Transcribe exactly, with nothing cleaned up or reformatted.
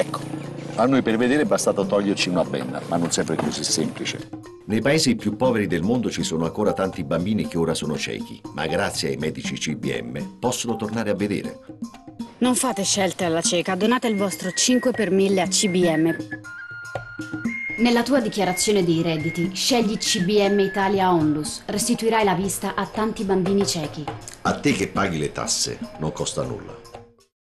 Ecco, a noi per vedere è bastato toglierci una penna, ma non sempre così semplice. Nei paesi più poveri del mondo ci sono ancora tanti bambini che ora sono ciechi, ma grazie ai medici C B M possono tornare a vedere. Non fate scelte alla cieca, donate il vostro cinque per mille a C B M. Nella tua dichiarazione dei redditi scegli C B M Italia Onlus, restituirai la vista a tanti bambini ciechi. A te che paghi le tasse non costa nulla.